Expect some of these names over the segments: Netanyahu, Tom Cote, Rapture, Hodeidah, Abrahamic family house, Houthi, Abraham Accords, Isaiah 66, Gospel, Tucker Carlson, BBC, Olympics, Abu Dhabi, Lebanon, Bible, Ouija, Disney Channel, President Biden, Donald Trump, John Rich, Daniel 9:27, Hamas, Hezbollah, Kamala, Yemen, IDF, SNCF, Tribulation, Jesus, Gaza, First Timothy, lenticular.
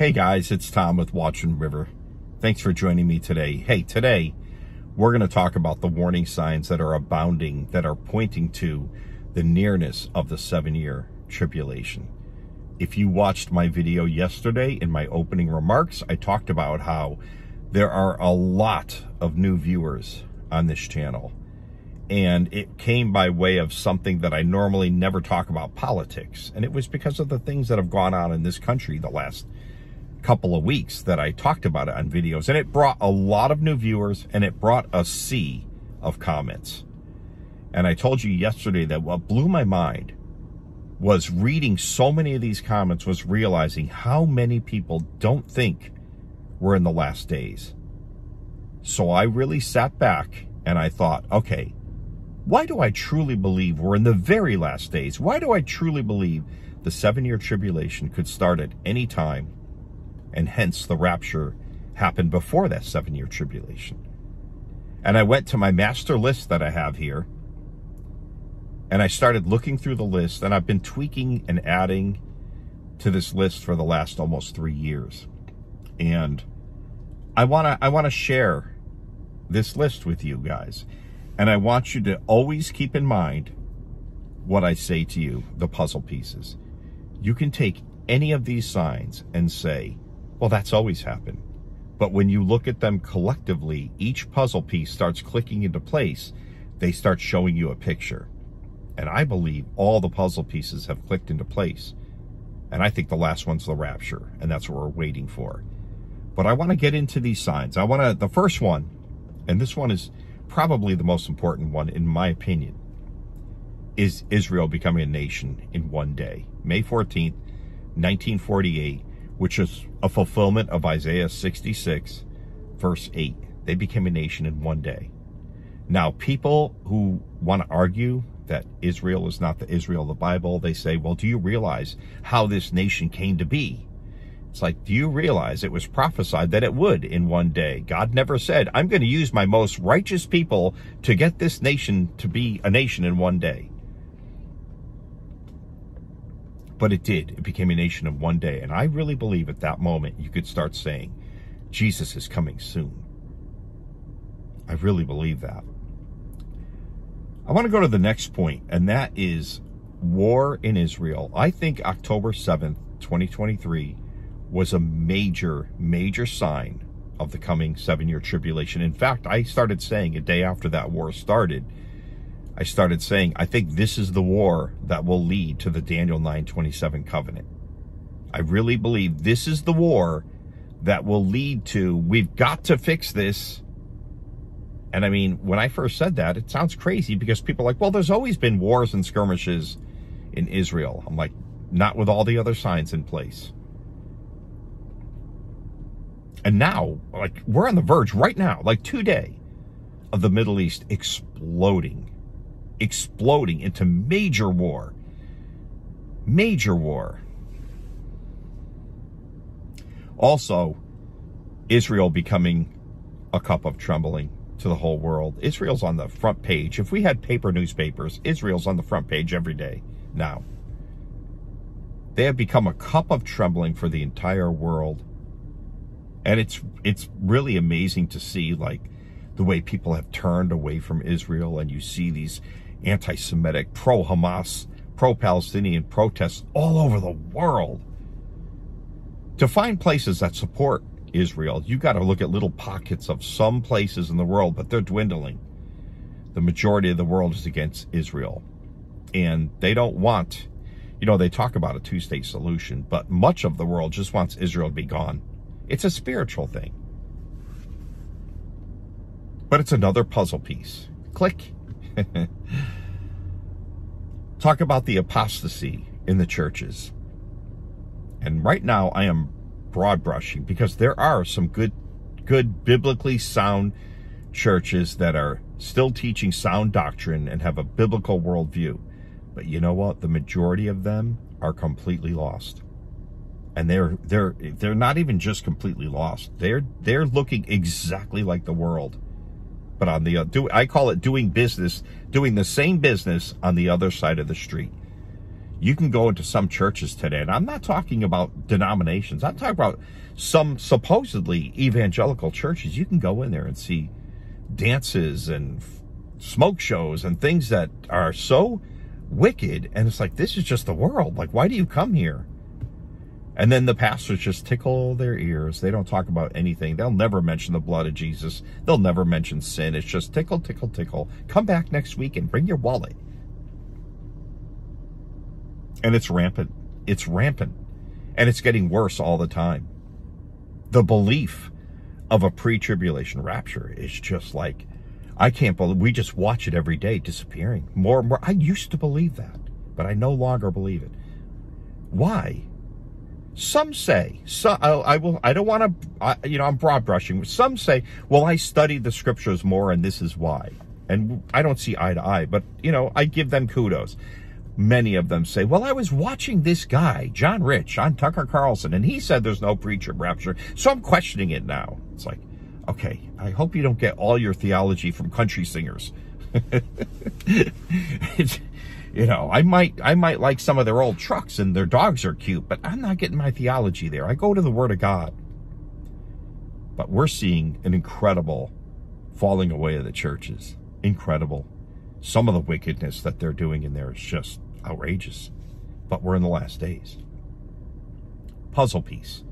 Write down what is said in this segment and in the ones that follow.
Hey guys, it's Tom with Watchman River. Thanks for joining me today. Hey, today we're going to talk about the warning signs that are abounding, that are pointing to the nearness of the 7-year tribulation. If you watched my video yesterday, in my opening remarks, I talked about how there are a lot of new viewers on this channel. And it came by way of something that I normally never talk about, politics. And it was because of the things that have gone on in this country the last couple of weeks that I talked about it on videos, and it brought a lot of new viewers and it brought a sea of comments. And I told you yesterday that what blew my mind was reading so many of these comments, was realizing how many people don't think we're in the last days. So I really sat back and I thought, okay, why do I truly believe we're in the very last days? Why do I truly believe the 7-year tribulation could start at any time? And hence the rapture happened before that 7-year tribulation. And I went to my master list that I have here, and I started looking through the list, and I've been tweaking and adding to this list for the last almost 3 years. And I want to share this list with you guys. And I want you to always keep in mind what I say to you, the puzzle pieces. You can take any of these signs and say, well, that's always happened. But when you look at them collectively, each puzzle piece starts clicking into place. They start showing you a picture. And I believe all the puzzle pieces have clicked into place. And I think the last one's the rapture. And that's what we're waiting for. But I want to get into these signs. The first one, and this one is probably the most important one in my opinion, is Israel becoming a nation in one day. May 14th, 1948. Which is a fulfillment of Isaiah 66, verse 8. They became a nation in one day. Now, people who want to argue that Israel is not the Israel of the Bible, they say, well, do you realize how this nation came to be? It's like, do you realize it was prophesied that it would in one day? God never said, I'm going to use my most righteous people to get this nation to be a nation in one day. But it did. It became a nation in one day. And I really believe at that moment you could start saying, Jesus is coming soon. I really believe that. I want to go to the next point, and that is war in Israel. I think October 7th, 2023 was a major, major sign of the coming 7-year tribulation. In fact, I started saying a day after that war started, I started saying, I think this is the war that will lead to the Daniel 9:27 covenant. I really believe this is the war that will lead to, we've got to fix this. And I mean, when I first said that, it sounds crazy because people are like, well, there's always been wars and skirmishes in Israel. I'm like, not with all the other signs in place. And now, like, we're on the verge right now, like today, of the Middle East exploding into major war. Also, Israel becoming a cup of trembling to the whole world. Israel's on the front page. If we had paper newspapers, Israel's on the front page every day now. They have become a cup of trembling for the entire world. And it's really amazing to see, like, the way people have turned away from Israel, and you see these anti-Semitic, pro-Hamas, pro-Palestinian protests all over the world. To find places that support Israel, you got to look at little pockets of some places in the world, but they're dwindling. The majority of the world is against Israel, and they don't want, you know, they talk about a two-state solution, but much of the world just wants Israel to be gone. It's a spiritual thing. But it's another puzzle piece. Click. Talk about the apostasy in the churches. And right now I am broad brushing because there are some good biblically sound churches that are still teaching sound doctrine and have a biblical worldview. But you know what? The majority of them are completely lost. And they're not even just completely lost. They're looking exactly like the world. But on the I call it doing business, doing the same business on the other side of the street. You can go into some churches today, and I'm not talking about denominations. I'm talking about some supposedly evangelical churches. You can go in there and see dances and smoke shows and things that are so wicked. And it's like, this is just the world. Like, why do you come here? And then the pastors just tickle their ears. They don't talk about anything. They'll never mention the blood of Jesus. They'll never mention sin. It's just tickle, tickle, tickle. Come back next week and bring your wallet. And it's rampant. It's rampant. And it's getting worse all the time. The belief of a pre-tribulation rapture is just like, I can't believe, we just watch it every day disappearing more and more. I used to believe that, but I no longer believe it. Why? Some say, I'm broad brushing. Some say, well, I studied the scriptures more and this is why. And I don't see eye to eye, but you know, I give them kudos. Many of them say, well, I was watching this guy, John Rich, on Tucker Carlson, and he said there's no pre-trib rapture, so I'm questioning it now. It's like, okay, I hope you don't get all your theology from country singers. You know, I might like some of their old trucks and their dogs are cute, but I'm not getting my theology there. I go to the Word of God. But we're seeing an incredible falling away of the churches. Incredible. Some of the wickedness that they're doing in there is just outrageous. But we're in the last days. Puzzle piece.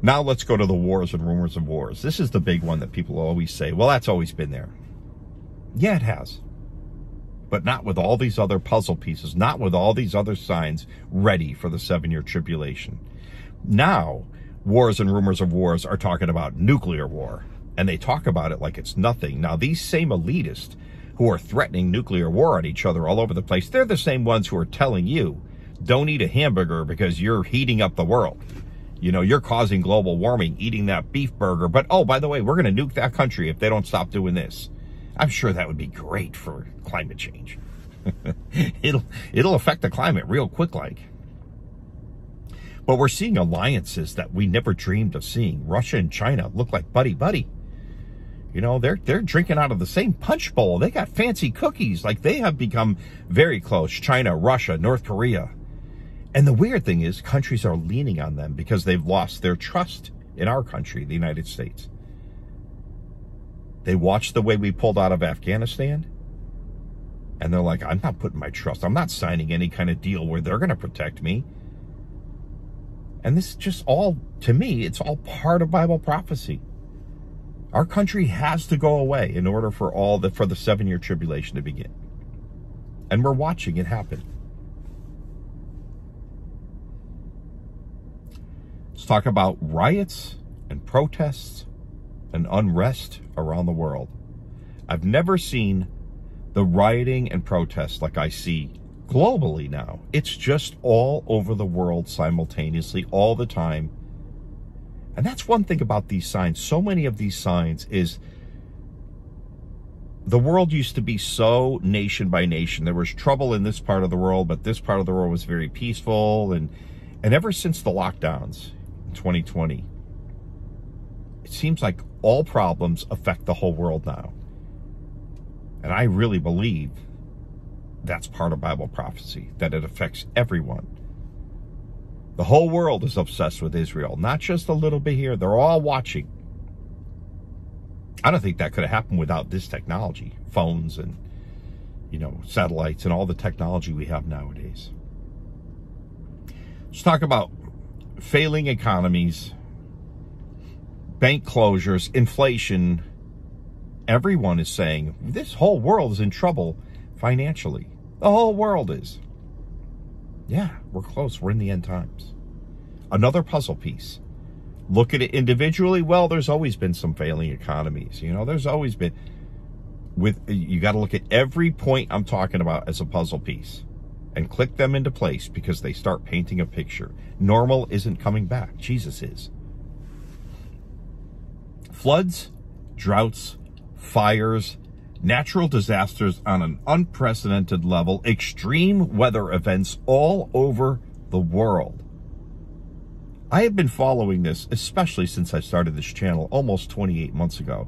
Now let's go to the wars and rumors of wars. This is the big one that people always say, well, that's always been there. Yeah, it has. But not with all these other puzzle pieces. Not with all these other signs ready for the 7-year tribulation. Now, wars and rumors of wars are talking about nuclear war. And they talk about it like it's nothing. Now, these same elitists who are threatening nuclear war on each other all over the place, they're the same ones who are telling you, don't eat a hamburger because you're heating up the world. You know, you're causing global warming, eating that beef burger. But, oh, by the way, we're going to nuke that country if they don't stop doing this. I'm sure that would be great for climate change. It'll affect the climate real quick like. But we're seeing alliances that we never dreamed of seeing. Russia and China look like buddy-buddy. You know, they're drinking out of the same punch bowl. They got fancy cookies. Like, they have become very close. China, Russia, North Korea. And the weird thing is, countries are leaning on them because they've lost their trust in our country, the United States. They watched the way we pulled out of Afghanistan. And they're like, I'm not putting my trust. I'm not signing any kind of deal where they're going to protect me. And this is just all, to me, it's all part of Bible prophecy. Our country has to go away in order for the 7-year tribulation to begin. And we're watching it happen. Let's talk about riots and protests and unrest around the world. I've never seen the rioting and protests like I see globally now. It's just all over the world simultaneously, all the time. And that's one thing about these signs. So many of these signs is the world used to be so nation by nation. There was trouble in this part of the world, but this part of the world was very peaceful. And ever since the lockdowns in 2020, it seems like all problems affect the whole world now. And I really believe that's part of Bible prophecy, that it affects everyone. The whole world is obsessed with Israel, not just a little bit here. They're all watching. I don't think that could have happened without this technology, phones and, you know, satellites and all the technology we have nowadays. Let's talk about failing economies, bank closures, inflation. Everyone is saying this whole world is in trouble financially. The whole world is. Yeah, we're close. We're in the end times. Another puzzle piece. Look at it individually. Well, there's always been some failing economies. You know, there's always been. You got to look at every point I'm talking about as a puzzle piece and click them into place because they start painting a picture. Normal isn't coming back. Jesus is. Floods, droughts, fires, natural disasters on an unprecedented level, extreme weather events all over the world. I have been following this, especially since I started this channel almost 28 months ago.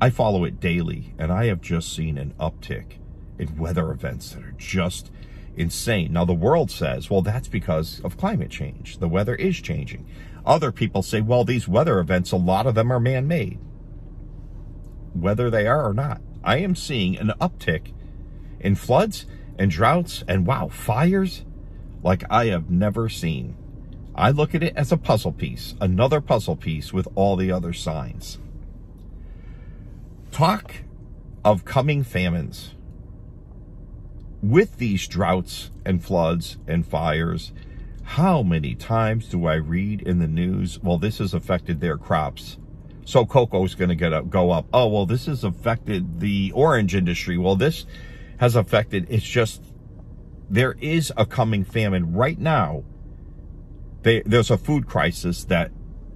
I follow it daily, and I have just seen an uptick in weather events that are just insane. Now, the world says, well, that's because of climate change. The weather is changing. Other people say, well, these weather events, a lot of them are man-made. Whether they are or not, I am seeing an uptick in floods and droughts and, wow, fires like I have never seen. I look at it as a puzzle piece, another puzzle piece with all the other signs. Talk of coming famines with these droughts and floods and fires. How many times do I read in the news, well, this has affected their crops, so cocoa's going to go up. Oh, well, this has affected the orange industry. Well, this has affected, it's just, there is a coming famine right now. There's a food crisis that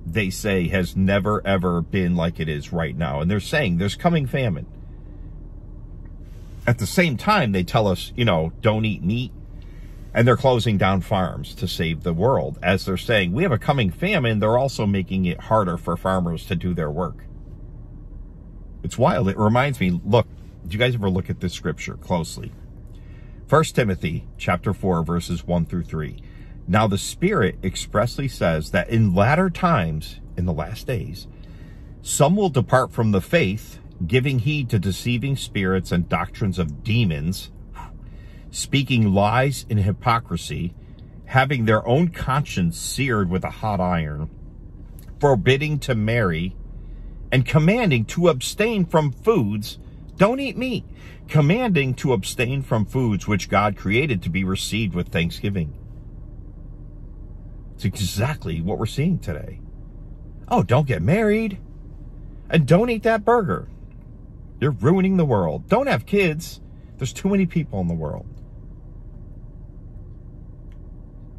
they say has never, ever been like it is right now. And they're saying there's coming famine. At the same time, they tell us, you know, don't eat meat. And they're closing down farms to save the world. As they're saying, we have a coming famine, they're also making it harder for farmers to do their work. It's wild. It reminds me, look, do you guys ever look at this scripture closely? First Timothy chapter 4, verses 1 through 3. Now the Spirit expressly says that in latter times, in the last days, some will depart from the faith, giving heed to deceiving spirits and doctrines of demons, speaking lies in hypocrisy, having their own conscience seared with a hot iron, forbidding to marry, and commanding to abstain from foods. Don't eat meat. Commanding to abstain from foods which God created to be received with thanksgiving. It's exactly what we're seeing today. Oh, don't get married. And don't eat that burger. You're ruining the world. Don't have kids. There's too many people in the world.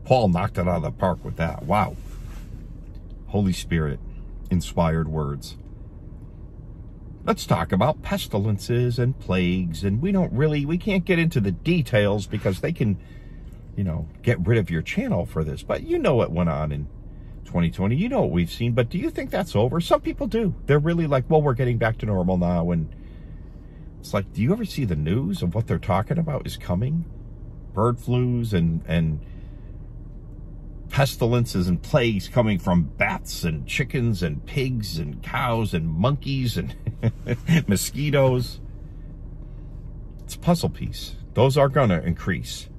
Paul knocked it out of the park with that. Wow. Holy Spirit inspired words. Let's talk about pestilences and plagues. And we can't get into the details because they can, you know, get rid of your channel for this. But you know what went on in 2020. You know what we've seen. But do you think that's over? Some people do. They're really like, well, we're getting back to normal now. And it's like, do you ever see the news of what they're talking about is coming? Bird flus and pestilences and plagues coming from bats and chickens and pigs and cows and monkeys and mosquitoes. It's a puzzle piece. Those are going to increase.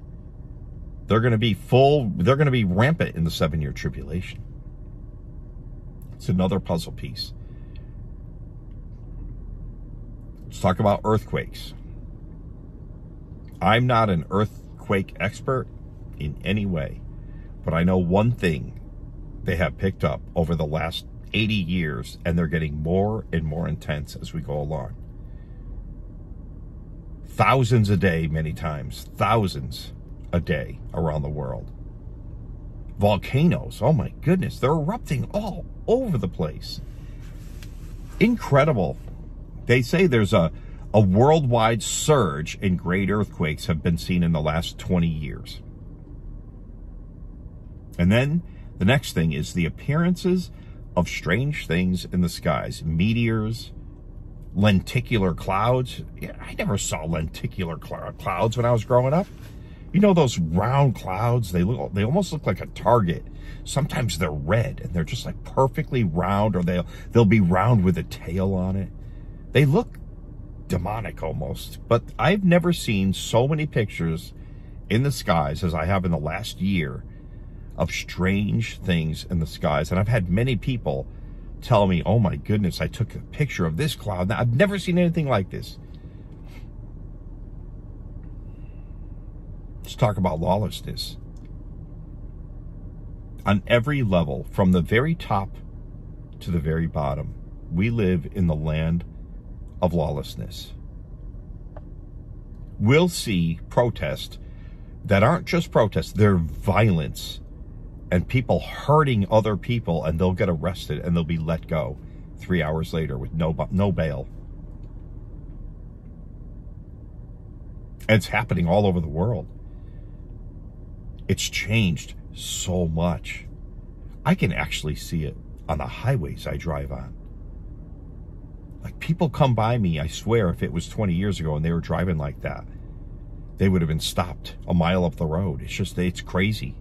They're going to be rampant in the 7-year tribulation. It's another puzzle piece. Let's talk about earthquakes. I'm not an earthquake expert in any way, but I know one thing they have picked up over the last 80 years, and they're getting more and more intense as we go along. Thousands a day, many times. Thousands a day around the world. Volcanoes, oh my goodness, they're erupting all over the place. Incredible. They say there's a worldwide surge in great earthquakes have been seen in the last 20 years. And then the next thing is the appearances of strange things in the skies. Meteors, lenticular clouds. Yeah, I never saw lenticular clouds when I was growing up. You know those round clouds, they almost look like a target. Sometimes they're red and they're just like perfectly round, or they'll be round with a tail on it. They look demonic almost, but I've never seen so many pictures in the skies as I have in the last year of strange things in the skies. And I've had many people tell me, oh my goodness, I took a picture of this cloud. Now, I've never seen anything like this. Let's talk about lawlessness. On every level, from the very top to the very bottom, we live in the land of lawlessness. We'll see protests that aren't just protests, they're violence and people hurting other people, and they'll get arrested and they'll be let go 3 hours later with no bail. And it's happening all over the world. It's changed so much. I can actually see it on the highways I drive on. Like people come by me, I swear if it was 20 years ago and they were driving like that, they would have been stopped a mile up the road. It's just, it's crazy.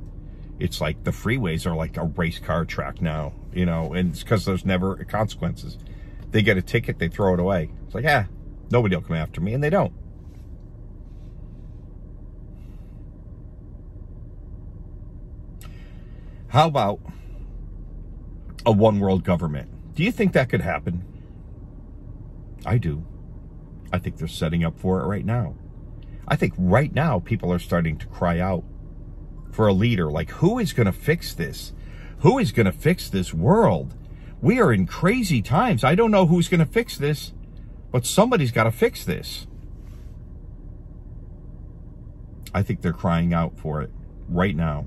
It's like the freeways are like a race car track now, you know, and it's because there's never consequences. They get a ticket, they throw it away. It's like, ah, nobody will come after me, and they don't. How about a one-world government? Do you think that could happen? I do. I think they're setting up for it right now. I think right now people are starting to cry out for a leader. Like, who is going to fix this? Who is going to fix this world? We are in crazy times. I don't know who's going to fix this, but somebody's got to fix this. I think they're crying out for it right now.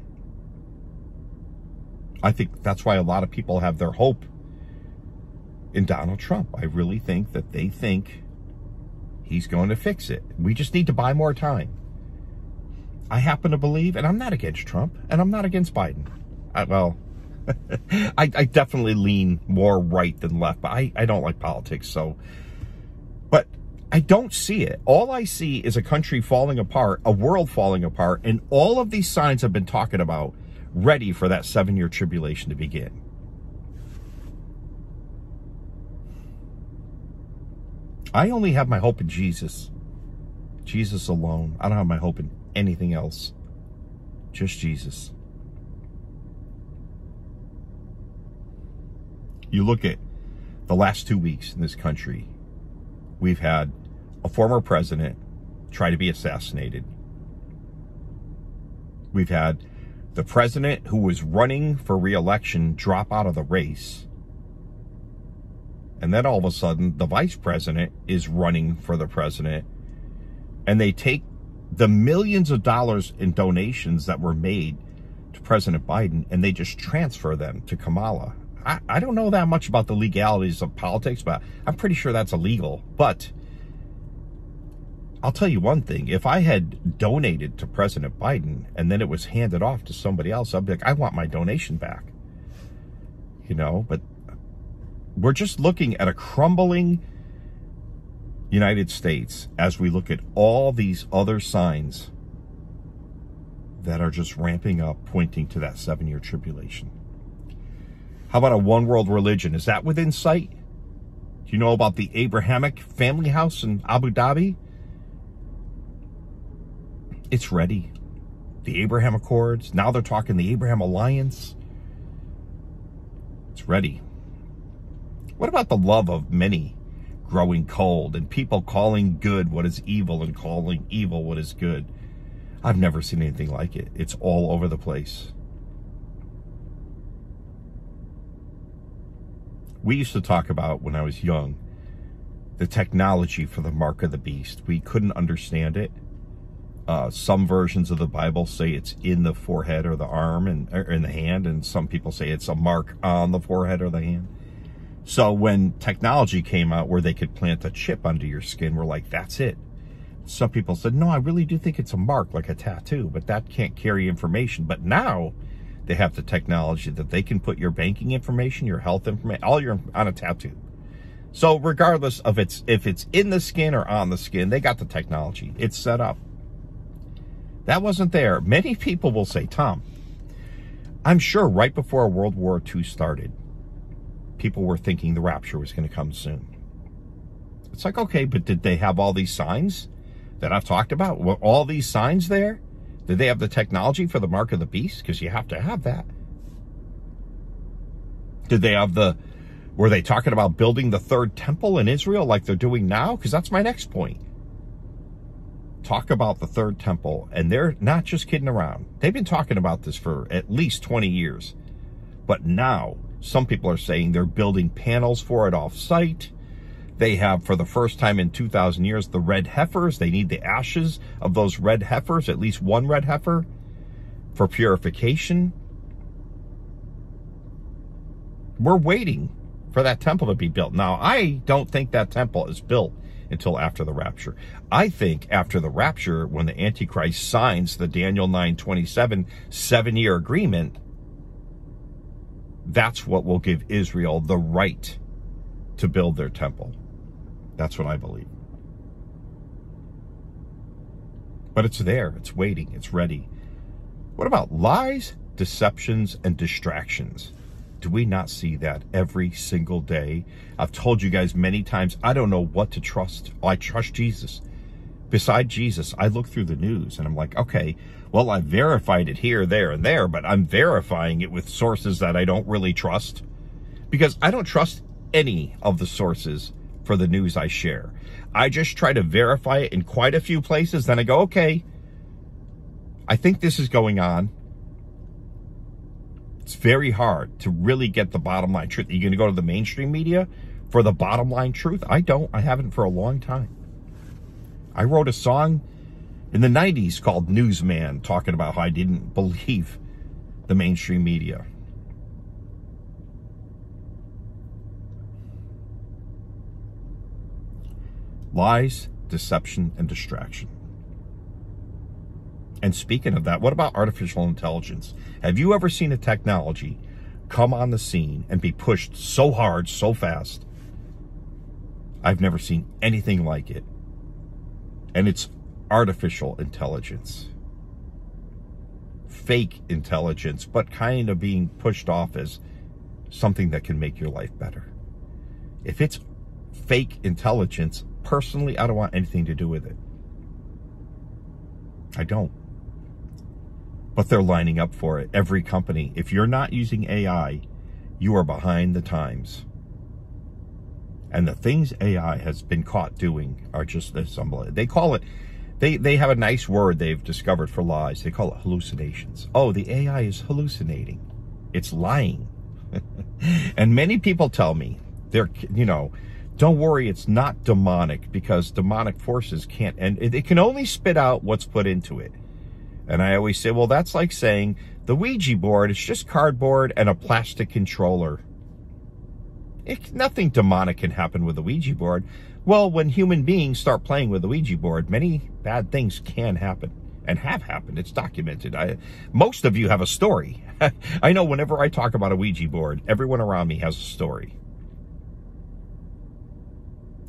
I think that's why a lot of people have their hope in Donald Trump. I really think that they think he's going to fix it. We just need to buy more time. I happen to believe, and I'm not against Trump, and I'm not against Biden. I definitely lean more right than left, but I don't like politics, so. But I don't see it. All I see is a country falling apart, a world falling apart, and all of these signs I've been talking about ready for that 7-year tribulation to begin. I only have my hope in Jesus. Jesus alone. I don't have my hope in anything else. Just Jesus. You look at the last 2 weeks in this country. We've had a former president try to be assassinated. We've had the president who was running for re-election drop out of the race. And then all of a sudden, the vice president is running for the president. And they take the millions of dollars in donations that were made to President Biden, and they just transfer them to Kamala. I don't know that much about the legalities of politics, but I'm pretty sure that's illegal. But I'll tell you one thing. If I had donated to President Biden and then it was handed off to somebody else, I'd be like, I want my donation back. You know, but we're just looking at a crumbling United States as we look at all these other signs that are just ramping up, pointing to that 7-year tribulation. How about a one-world religion? Is that within sight? Do you know about the Abrahamic family house in Abu Dhabi? It's ready. The Abraham Accords. Now they're talking the Abraham Alliance. It's ready. What about the love of many growing cold and people calling good what is evil and calling evil what is good? I've never seen anything like it. It's all over the place. We used to talk about, when I was young, the technology for the mark of the beast. We couldn't understand it. Some versions of the Bible say it's in the forehead or the arm and or in the hand, and some people say it's a mark on the forehead or the hand. So when technology came out where they could plant a chip under your skin, we're like, that's it. Some people said, no, I really do think it's a mark, like a tattoo, but that can't carry information. But now they have the technology that they can put your banking information, your health information, all your on a tattoo. So regardless of if it's in the skin or on the skin, they got the technology. It's set up. That wasn't there. Many people will say, Tom, I'm sure right before World War II started, people were thinking the rapture was going to come soon. It's like, okay, but did they have all these signs that I've talked about? Were all these signs there? Did they have the technology for the mark of the beast? Because you have to have that. Did they have the, were they talking about building the third temple in Israel like they're doing now? Because that's my next point. Talk about the third temple, and they're not just kidding around. They've been talking about this for at least 20 years. But now, some people are saying they're building panels for it off-site. They have, for the first time in 2,000 years, the red heifers. They need the ashes of those red heifers, at least one red heifer, for purification. We're waiting for that temple to be built. Now, I don't think that temple is built until after the rapture. I think after the rapture, when the Antichrist signs the Daniel 9:27 7-year agreement, that's what will give Israel the right to build their temple. That's what I believe. But it's there, it's waiting, it's ready. What about lies, deceptions, and distractions? Do we not see that every single day? I've told you guys many times, I don't know what to trust. I trust Jesus. Beside Jesus, I look through the news and I'm like, okay, well, I verified it here, there, and there, but I'm verifying it with sources that I don't really trust, because I don't trust any of the sources for the news I share. I just try to verify it in quite a few places. Then I go, okay, I think this is going on. It's very hard to really get the bottom line truth. Are you going to go to the mainstream media for the bottom line truth? I don't. I haven't for a long time. I wrote a song in the 90s called Newsman, talking about how I didn't believe the mainstream media. Lies, deception, and distraction. And speaking of that, what about artificial intelligence? Have you ever seen a technology come on the scene and be pushed so hard, so fast? I've never seen anything like it. And it's artificial intelligence. Fake intelligence, but kind of being pushed off as something that can make your life better. If it's fake intelligence, personally, I don't want anything to do with it. I don't. But they're lining up for it. Every company. If you're not using AI, you are behind the times. And the things AI has been caught doing are just this. They call it, they have a nice word they've discovered for lies. They call it hallucinations. Oh, the AI is hallucinating. It's lying. And many people tell me, they're, you know, don't worry, it's not demonic, because demonic forces can't, and it can only spit out what's put into it. And I always say, well, that's like saying the Ouija board is just cardboard and a plastic controller. Nothing demonic can happen with the Ouija board. Well, when human beings start playing with the Ouija board, many bad things can happen and have happened. It's documented. Most of you have a story. I know whenever I talk about a Ouija board, everyone around me has a story.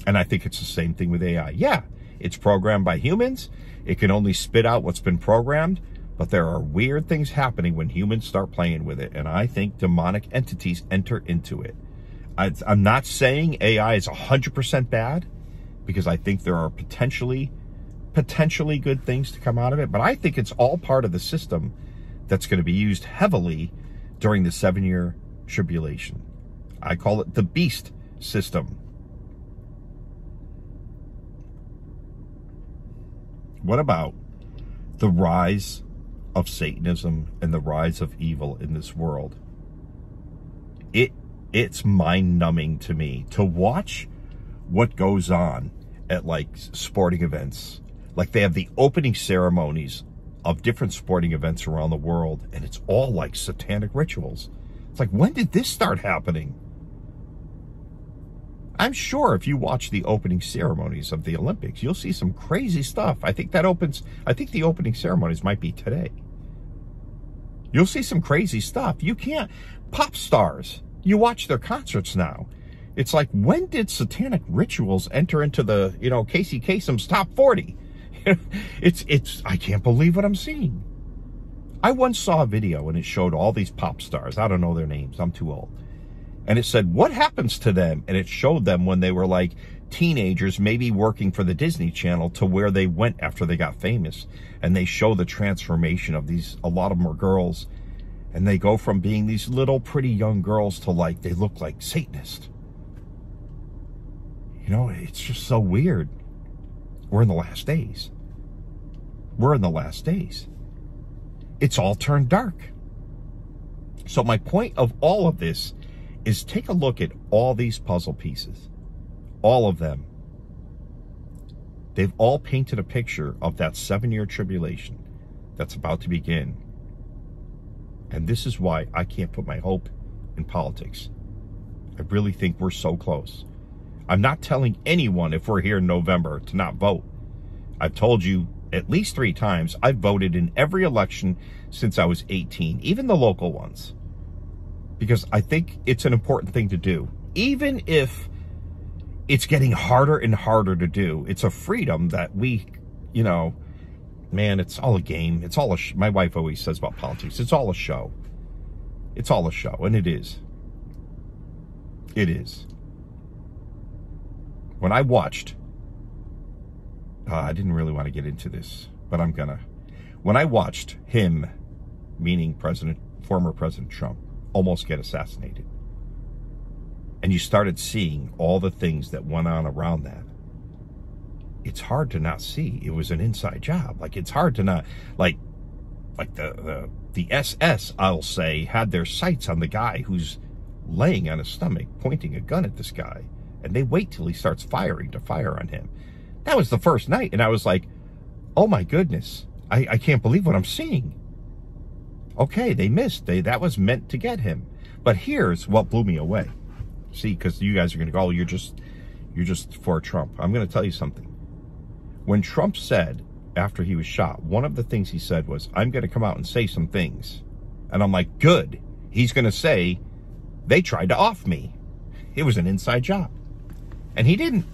And I think it's the same thing with AI. Yeah, it's programmed by humans. It can only spit out what's been programmed. But there are weird things happening when humans start playing with it. And I think demonic entities enter into it. I'm not saying AI is 100% bad, because I think there are potentially good things to come out of it. But I think it's all part of the system that's going to be used heavily during the 7-year tribulation. I call it the beast system. What about the rise of Satanism and the rise of evil in this world? It's mind-numbing to me to watch what goes on at, like, sporting events. Like, they have the opening ceremonies of different sporting events around the world, and it's all like satanic rituals. It's like, when did this start happening? I'm sure if you watch the opening ceremonies of the Olympics, you'll see some crazy stuff. I think the opening ceremonies might be today. You'll see some crazy stuff. You can't. Pop stars, you watch their concerts now. It's like, when did satanic rituals enter into the, you know, Casey Kasem's top 40? I can't believe what I'm seeing. I once saw a video and it showed all these pop stars. I don't know their names. I'm too old. And it said, what happens to them? And it showed them when they were like teenagers, maybe working for the Disney Channel, to where they went after they got famous. And they show the transformation of these, a lot of them are girls. And they go from being these little pretty young girls to, like, they look like Satanists. You know, it's just so weird. We're in the last days. We're in the last days. It's all turned dark. So my point of all of this is, take a look at all these puzzle pieces. All of them. They've all painted a picture of that 7-year tribulation that's about to begin. And this is why I can't put my hope in politics. I really think we're so close. I'm not telling anyone, if we're here in November, to not vote. I've told you at least 3 times, I've voted in every election since I was 18, even the local ones. Because I think it's an important thing to do. Even if it's getting harder and harder to do, it's a freedom that we, you know, Man, it's all a game. It's all a show. My wife always says about politics, it's all a show. It's all a show, and it is. It is. When I watched, I didn't really want to get into this, but I'm gonna. When I watched him, meaning former President Trump, almost get assassinated, and you started seeing all the things that went on around that, it's hard to not see. It was an inside job. Like, it's hard to not, like the SS, I'll say, had their sights on the guy who's laying on his stomach, pointing a gun at this guy, and they wait till he starts firing to fire on him. That was the first night, and I was like, oh my goodness, I can't believe what I'm seeing. Okay, they missed. That was meant to get him. But here's what blew me away. See, because you guys are going to go, oh, you're just for Trump. I'm going to tell you something. When Trump said, after he was shot, one of the things he said was, I'm going to come out and say some things. And I'm like, good. He's going to say, they tried to off me. It was an inside job. And he didn't.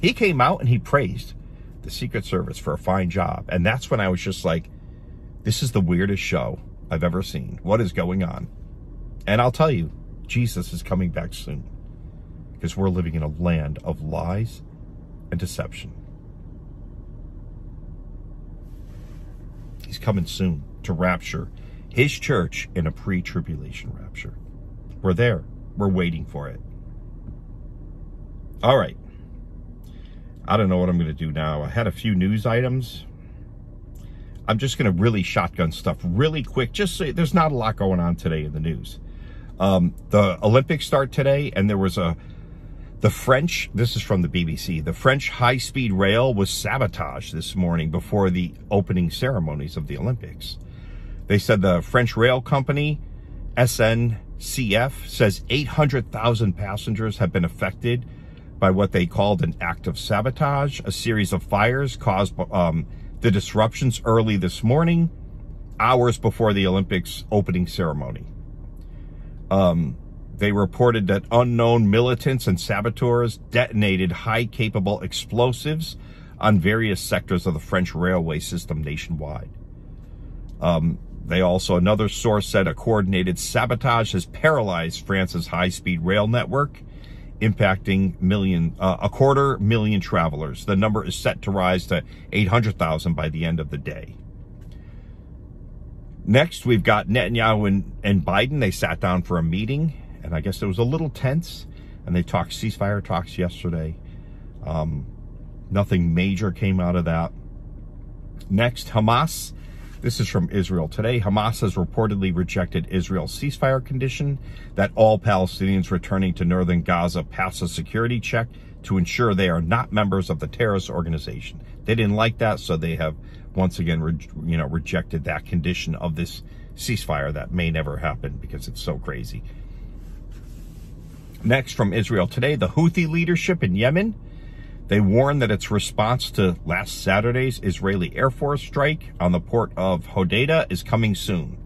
He came out and he praised the Secret Service for a fine job. And that's when I was just like, this is the weirdest show I've ever seen. What is going on? And I'll tell you, Jesus is coming back soon, because we're living in a land of lies and deception. He's coming soon to rapture his church in a pre-tribulation rapture. We're there. We're waiting for it. All right. I don't know what I'm going to do now. I had a few news items. I'm just going to really shotgun stuff really quick. Just so there's not a lot going on today in the news. The Olympics start today, and there was the French, this is from the BBC, the French high-speed rail was sabotaged this morning before the opening ceremonies of the Olympics. They said the French rail company, SNCF, says 800,000 passengers have been affected by what they called an act of sabotage, a series of fires caused the disruptions early this morning, hours before the Olympics opening ceremony. They reported that unknown militants and saboteurs detonated high-capable explosives on various sectors of the French railway system nationwide. Another source said a coordinated sabotage has paralyzed France's high-speed rail network, impacting a quarter million travelers. The number is set to rise to 800,000 by the end of the day. Next, we've got Netanyahu and Biden. They sat down for a meeting, and I guess it was a little tense, and they talked ceasefire talks yesterday. Nothing major came out of that. Next, Hamas. This is from Israel Today. Hamas has reportedly rejected Israel's ceasefire condition that all Palestinians returning to northern Gaza pass a security check to ensure they are not members of the terrorist organization. They didn't like that, so they have once again rejected that condition of this ceasefire that may never happen because it's so crazy. Next, from Israel Today, the Houthi leadership in Yemen, they warned that its response to last Saturday's Israeli Air Force strike on the port of Hodeidah is coming soon.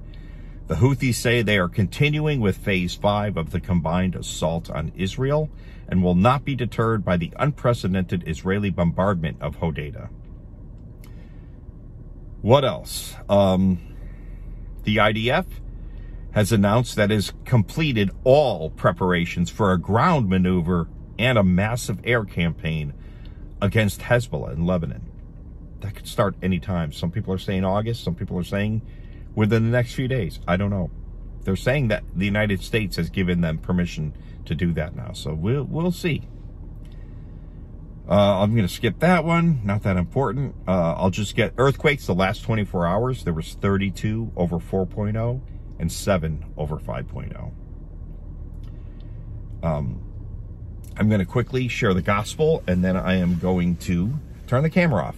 The Houthis say they are continuing with Phase 5 of the combined assault on Israel and will not be deterred by the unprecedented Israeli bombardment of Hodeidah. What else? The IDF has announced that it has completed all preparations for a ground maneuver and a massive air campaign against Hezbollah in Lebanon. That could start anytime. Some people are saying August. Some people are saying within the next few days. I don't know. They're saying that the United States has given them permission to do that now. So we'll see. I'm going to skip that one. Not that important. I'll just get earthquakes the last 24 hours. There was 32 over 4.0 and 7 over 5.0. I'm going to quickly share the gospel, and then I am going to turn the camera off.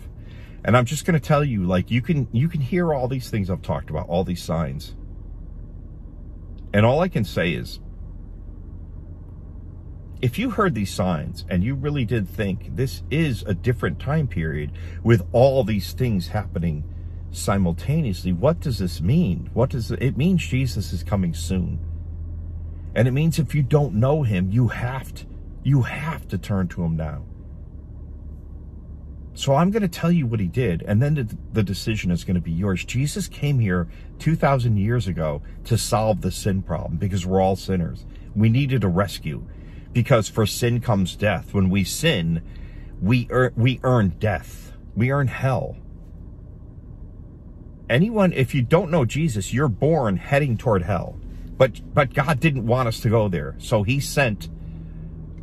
And I'm just going to tell you, like, you can hear all these things I've talked about, all these signs. And all I can say is, if you heard these signs and you really did think this is a different time period with all these things happening simultaneously, what does this mean? It means Jesus is coming soon. And it means if you don't know him, you have to turn to him now. So I'm going to tell you what he did, and then the decision is going to be yours. Jesus came here 2,000 years ago to solve the sin problem because we're all sinners. We needed a rescue because for sin comes death. When we sin, we earn death. We earn hell. Anyone, if you don't know Jesus, you're born heading toward hell. But God didn't want us to go there. So he sent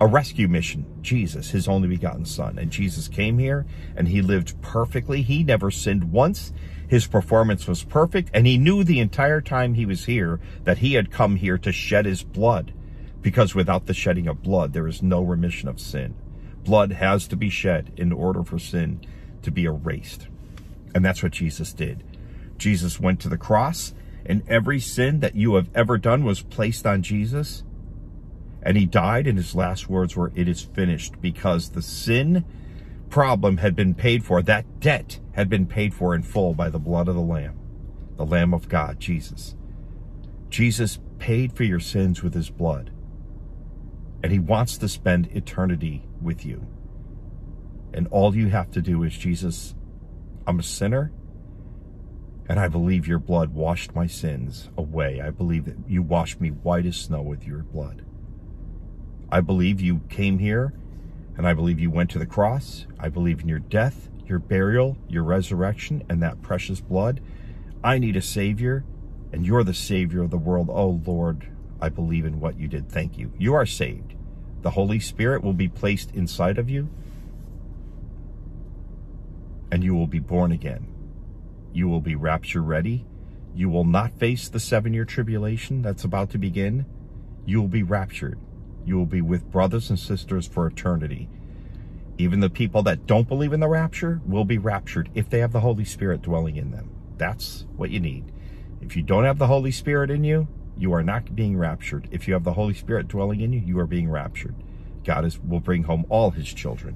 a rescue mission, Jesus, his only begotten son. And Jesus came here and he lived perfectly. He never sinned once. His performance was perfect. And he knew the entire time he was here that he had come here to shed his blood. Because without the shedding of blood, there is no remission of sin. Blood has to be shed in order for sin to be erased. And that's what Jesus did. Jesus went to the cross, and every sin that you have ever done was placed on Jesus. And he died, and his last words were, "It is finished," because the sin problem had been paid for. That debt had been paid for in full by the blood of the Lamb of God, Jesus. Jesus paid for your sins with his blood, and he wants to spend eternity with you. And all you have to do is, "Jesus, I'm a sinner, and I believe your blood washed my sins away. I believe that you washed me white as snow with your blood. I believe you came here, and I believe you went to the cross. I believe in your death, your burial, your resurrection, and that precious blood. I need a Savior, and you're the Savior of the world. Oh, Lord, I believe in what you did. Thank you. You are saved." The Holy Spirit will be placed inside of you, and you will be born again. You will be rapture ready. You will not face the 7-year tribulation that's about to begin. You will be raptured. You will be with brothers and sisters for eternity. Even the people that don't believe in the rapture will be raptured if they have the Holy Spirit dwelling in them. That's what you need. If you don't have the Holy Spirit in you, you are not being raptured. If you have the Holy Spirit dwelling in you, you are being raptured. God will bring home all his children.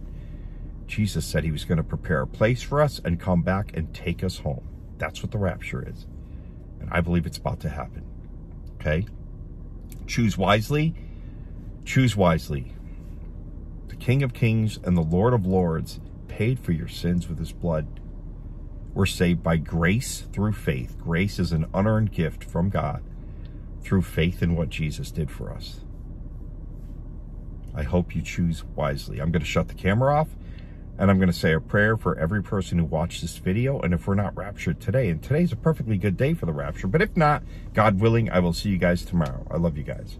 Jesus said he was going to prepare a place for us and come back and take us home. That's what the rapture is. And I believe it's about to happen. Okay? Choose wisely. Choose wisely. The King of Kings and the Lord of Lords paid for your sins with his blood. We're saved by grace through faith. Grace is an unearned gift from God through faith in what Jesus did for us. I hope you choose wisely. I'm going to shut the camera off, and I'm going to say a prayer for every person who watched this video. And if we're not raptured today, and today's a perfectly good day for the rapture, but if not, God willing, I will see you guys tomorrow. I love you guys.